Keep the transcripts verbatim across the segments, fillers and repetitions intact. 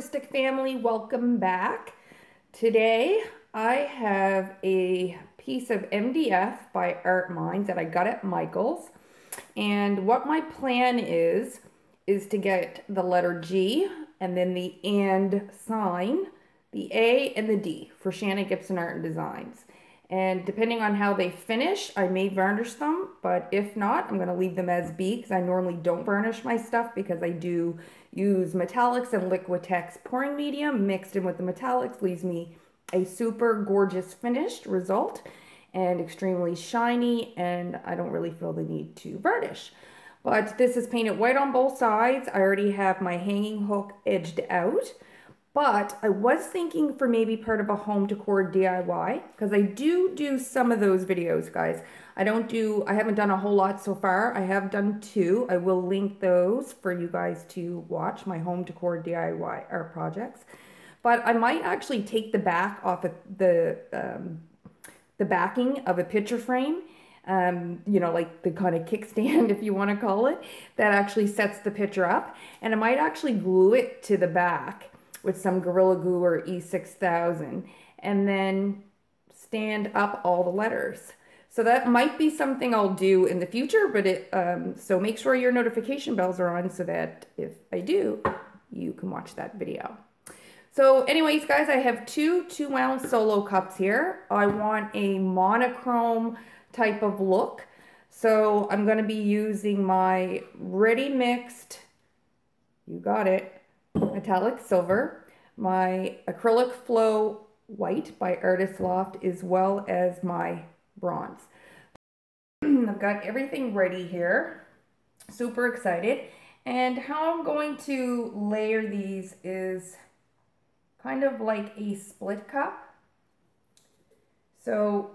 artistic family, welcome back. Today I have a piece of M D F by Art Minds that I got at Michael's, and what my plan is is to get the letter G and then the and sign, the A and the D for Shannon Gibson Art and Designs. And depending on how they finish, I may varnish them, but if not, I'm gonna leave them as B because I normally don't varnish my stuff because I do use metallics and Liquitex pouring medium mixed in with the metallics leaves me a super gorgeous finished result and extremely shiny, and I don't really feel the need to varnish. But this is painted white on both sides. I already have my hanging hook edged out. But I was thinking for maybe part of a home decor D I Y, because I do do some of those videos, guys. I don't do, I haven't done a whole lot so far. I have done two. I will link those for you guys to watch, my home decor D I Y or projects. But I might actually take the back off of the, um, the backing of a picture frame, um, you know, like the kind of kickstand, if you want to call it, that actually sets the picture up. And I might actually glue it to the back with some Gorilla Goo or E six thousand, and then stand up all the letters. So that might be something I'll do in the future, but it, um, so make sure your notification bells are on so that if I do, you can watch that video. So anyways, guys, I have two two ounce solo cups here. I want a monochrome type of look. So I'm gonna be using my ready mixed, you got it, metallic silver, my acrylic flow white by Artist Loft, as well as my bronze. I've got everything ready here, super excited, and how I'm going to layer these is kind of like a split cup. So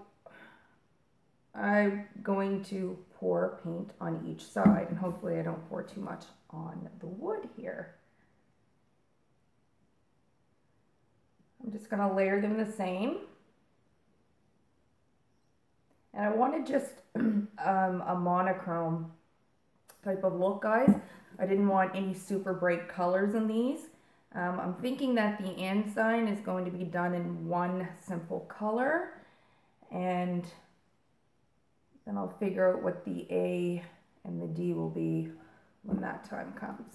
I'm going to pour paint on each side, and hopefully I don't pour too much on the wood here. I'm just going to layer them the same. And I want to just um, a monochrome type of look, guys. I didn't want any super bright colors in these. Um, I'm thinking that the end sign is going to be done in one simple color. And then I'll figure out what the A and the D will be when that time comes.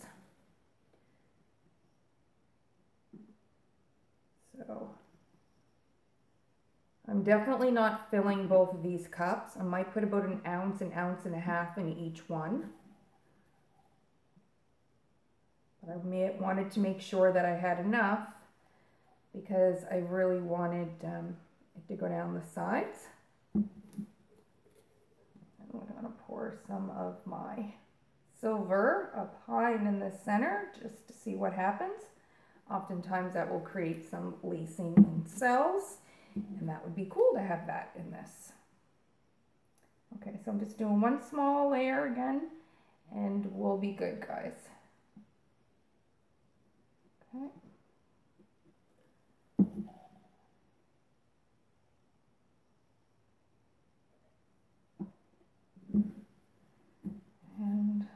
So I'm definitely not filling both of these cups. I might put about an ounce, an ounce and a half in each one. But I may, wanted to make sure that I had enough because I really wanted um, it to go down the sides. And I'm going to pour some of my silver up high and in the center just to see what happens. Oftentimes that will create some lacing and cells, and that would be cool to have that in this. Okay, so I'm just doing one small layer again, and we'll be good, guys. Okay. And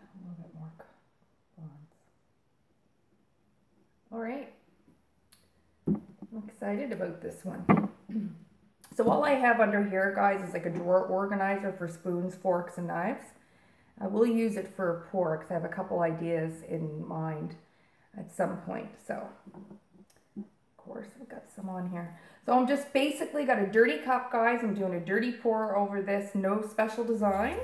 all right, I'm excited about this one. So all I have under here, guys, is like a drawer organizer for spoons, forks, and knives. I will use it for a pour because I have a couple ideas in mind at some point. So, of course, I've got some on here. So I'm just basically got a dirty cup, guys. I'm doing a dirty pour over this, no special design.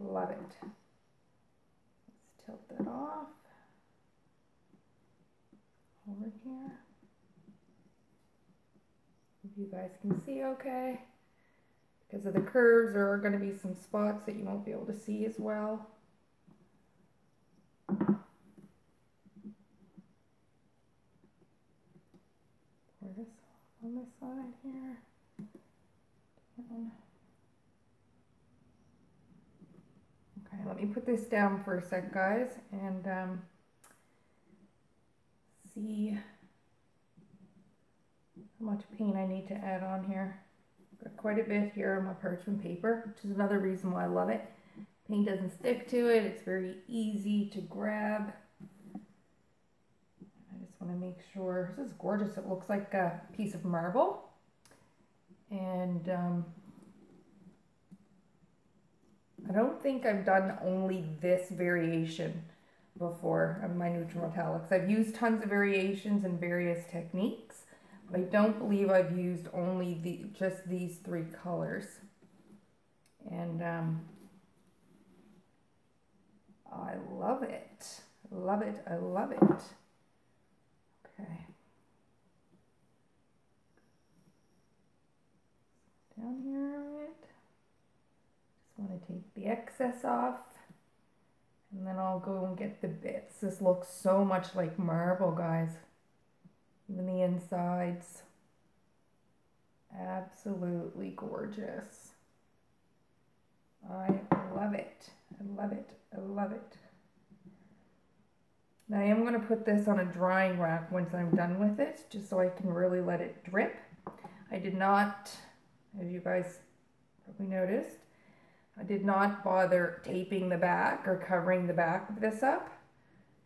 Love it. Let's tilt that off over here. If you guys can see okay. Because of the curves, there are going to be some spots that you won't be able to see as well. Pour this on this side here. Down. Okay, let me put this down for a sec, guys, and um, see how much paint I need to add on here. Got quite a bit here on my parchment paper, which is another reason why I love it. Paint doesn't stick to it, it's very easy to grab. I just want to make sure, this is gorgeous, it looks like a piece of marble. And um, I don't think I've done only this variation before of my neutral metallics. I've used tons of variations and various techniques. I don't believe I've used only the just these three colors, and um, I love it, love it, I love it. Okay, down here a bit. Just want to take the excess off, and then I'll go and get the bits. This looks so much like marble, guys. Even the insides, absolutely gorgeous. I love it, I love it, I love it. Now I am going to put this on a drying rack once I'm done with it, just so I can really let it drip. I did not, as you guys probably noticed, I did not bother taping the back or covering the back of this up,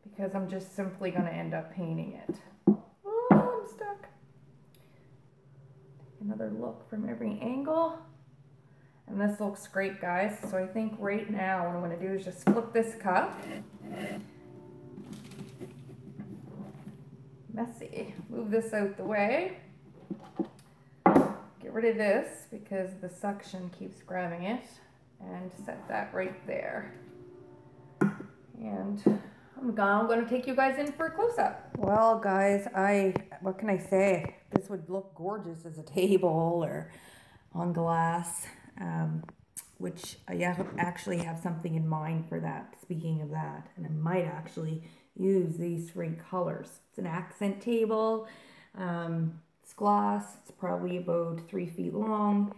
because I'm just simply going to end up painting it. Stuck. Another look from every angle, and this looks great, guys. So I think right now what I'm going to do is just flip this cup. Messy. Move this out the way. Get rid of this because the suction keeps grabbing it, and set that right there. And I'm going to take you guys in for a close-up. Well, guys, I, what can I say? This would look gorgeous as a table or on glass, um, which I actually have something in mind for that, speaking of that, and I might actually use these three colors. It's an accent table, um, it's glass, it's probably about three feet long,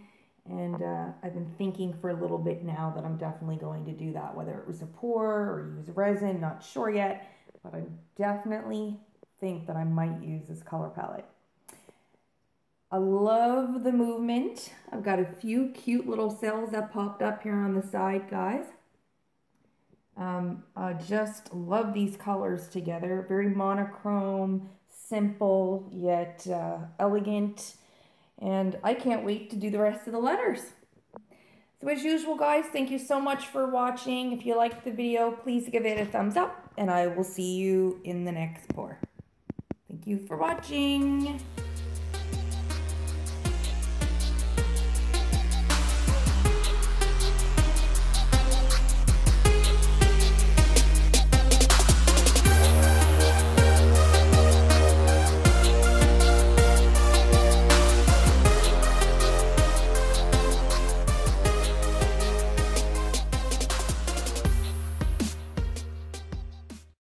and uh, I've been thinking for a little bit now that I'm definitely going to do that, whether it was a pour or use resin, not sure yet, but I definitely think that I might use this color palette. I love the movement. I've got a few cute little cells that popped up here on the side, guys. Um, I just love these colors together. Very monochrome, simple, yet uh, elegant. And I can't wait to do the rest of the letters. So as usual, guys, thank you so much for watching. If you liked the video, please give it a thumbs up, and I will see you in the next pour. Thank you for watching.